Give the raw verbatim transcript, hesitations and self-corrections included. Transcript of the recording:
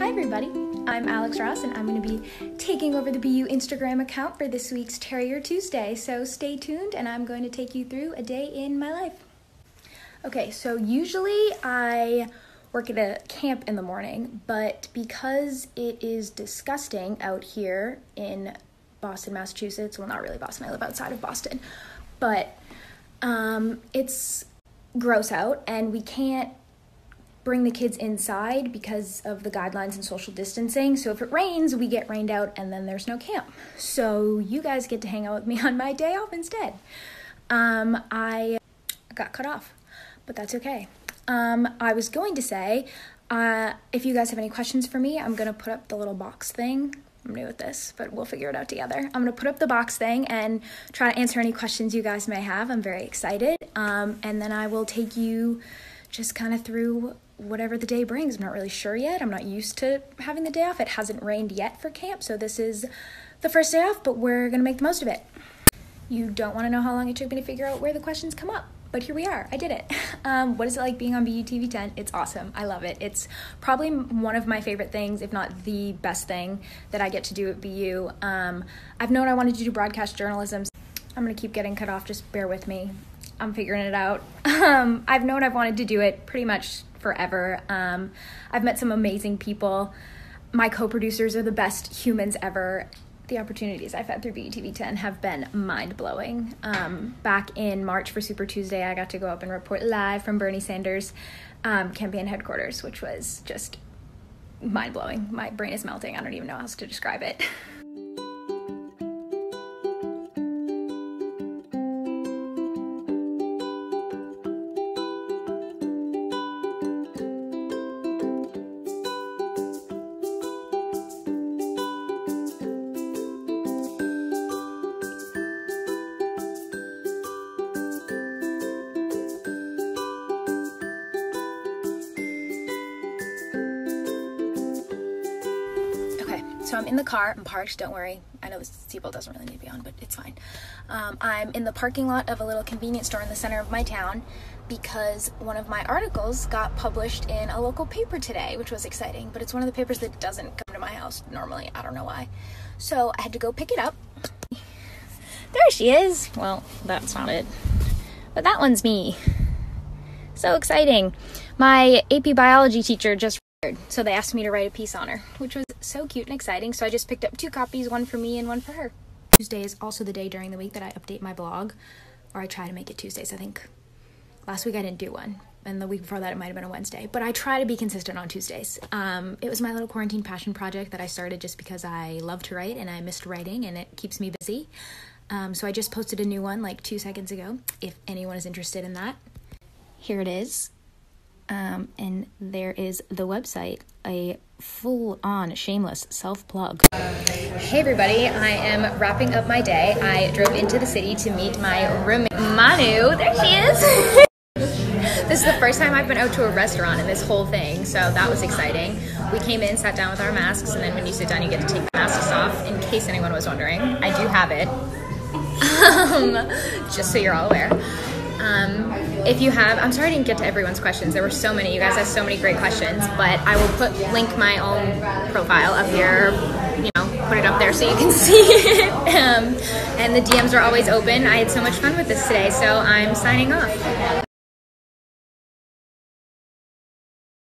Hi everybody, I'm Alex Ross and I'm going to be taking over the B U Instagram account for this week's Terrier Tuesday, so stay tuned and I'm going to take you through a day in my life. Okay, so usually I work at a camp in the morning, but because it is disgusting out here in Boston, Massachusetts, well not really Boston, I live outside of Boston, but um, it's gross out and we can't bring the kids inside because of the guidelines and social distancing. So if it rains, we get rained out and then there's no camp. So you guys get to hang out with me on my day off instead. Um, I got cut off, but that's okay. Um, I was going to say, uh, if you guys have any questions for me, I'm gonna put up the little box thing. I'm new at this, but we'll figure it out together. I'm gonna put up the box thing and try to answer any questions you guys may have. I'm very excited. Um, and then I will take you just kind of through whatever the day brings. I'm not really sure yet. I'm not used to having the day off. It hasn't rained yet for camp, so this is the first day off, but we're gonna make the most of it. You don't wanna know how long it took me to figure out where the questions come up, but here we are, I did it. Um, what is it like being on B U T V ten? It's awesome, I love it. It's probably one of my favorite things, if not the best thing that I get to do at B U. Um, I've known I wanted to do broadcast journalism. So I'm gonna keep getting cut off, just bear with me. I'm figuring it out. Um, I've known I've wanted to do it pretty much forever. Um, I've met some amazing people. My co-producers are the best humans ever. The opportunities I've had through B U T V ten have been mind-blowing. Um, back in March for Super Tuesday, I got to go up and report live from Bernie Sanders' um, campaign headquarters, which was just mind-blowing. My brain is melting. I don't even know how else to describe it. So I'm in the car, I'm parked, don't worry. I know the seatbelt doesn't really need to be on, but it's fine. Um, I'm in the parking lot of a little convenience store in the center of my town because one of my articles got published in a local paper today, which was exciting, but it's one of the papers that doesn't come to my house normally, I don't know why. So I had to go pick it up. There she is. Well, that's not it, but that one's me. So exciting. My A P biology teacher just so they asked me to write a piece on her, which was so cute and exciting, so I just picked up two copies, one for me and one for her. Tuesday is also the day during the week that I update my blog, or I try to make it Tuesdays, I think. Last week I didn't do one, and the week before that it might have been a Wednesday, but I try to be consistent on Tuesdays. Um, it was my little quarantine passion project that I started just because I love to write and I missed writing and it keeps me busy. Um, so I just posted a new one like two seconds ago, if anyone is interested in that. Here it is. Um, and there is the website, a full-on shameless self-plug. Hey everybody, I am wrapping up my day. I drove into the city to meet my roommate, Manu. There she is! This is the first time I've been out to a restaurant in this whole thing, so that was exciting. We came in, sat down with our masks, and then when you sit down you get to take the masks off, in case anyone was wondering. I do have it, um, just so you're all aware. Um, if you have, I'm sorry I didn't get to everyone's questions. There were so many. You guys have so many great questions, but I will put link my own profile up here, you know, put it up there so you can see it. Um, and the D Ms are always open. I had so much fun with this today, so I'm signing off.